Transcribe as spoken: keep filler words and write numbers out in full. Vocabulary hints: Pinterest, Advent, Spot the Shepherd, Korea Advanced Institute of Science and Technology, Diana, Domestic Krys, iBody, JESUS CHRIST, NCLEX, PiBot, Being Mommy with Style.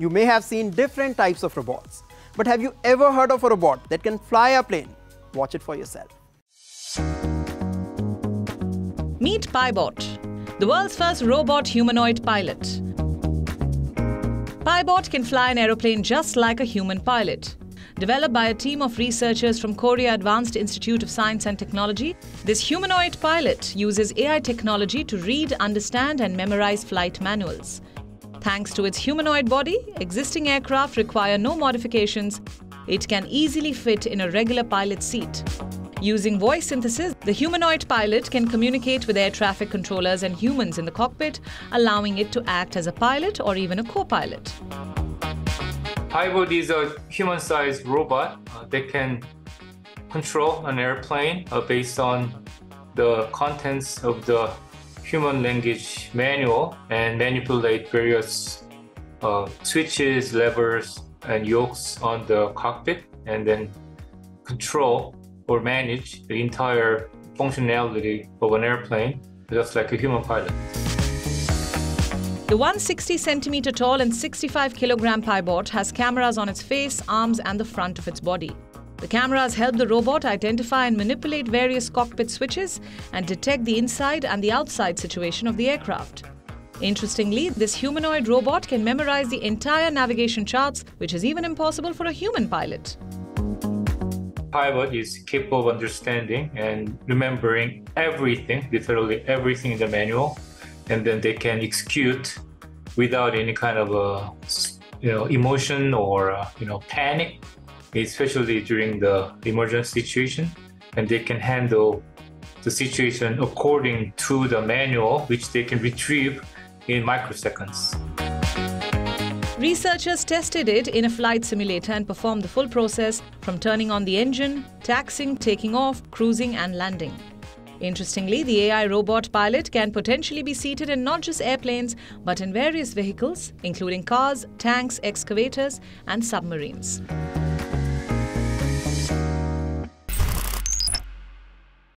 You may have seen different types of robots, but have you ever heard of a robot that can fly a plane? Watch it for yourself. Meet PiBot, the world's first robot humanoid pilot. PiBot can fly an aeroplane just like a human pilot. Developed by a team of researchers from Korea Advanced Institute of Science and Technology, this humanoid pilot uses A I technology to read, understand and memorize flight manuals. Thanks to its humanoid body, existing aircraft require no modifications. It can easily fit in a regular pilot seat. Using voice synthesis, the humanoid pilot can communicate with air traffic controllers and humans in the cockpit, allowing it to act as a pilot or even a co-pilot. iBody is a human-sized robot that can control an airplane based on the contents of the human language manual and manipulate various uh, switches, levers, and yokes on the cockpit, and then control or manage the entire functionality of an airplane, just like a human pilot. The one hundred sixty centimeter tall and sixty-five kilogram PiBot has cameras on its face, arms and the front of its body. The cameras help the robot identify and manipulate various cockpit switches and detect the inside and the outside situation of the aircraft. Interestingly, this humanoid robot can memorize the entire navigation charts, which is even impossible for a human pilot. PiBot is capable of understanding and remembering everything, literally everything in the manual. And then they can execute without any kind of a, you know, emotion or uh, you know, panic, especially during the emergency situation. And they can handle the situation according to the manual, which they can retrieve in microseconds. Researchers tested it in a flight simulator and performed the full process from turning on the engine, taxiing, taking off, cruising and landing. Interestingly, the A I robot pilot can potentially be seated in not just airplanes, but in various vehicles, including cars, tanks, excavators, and submarines.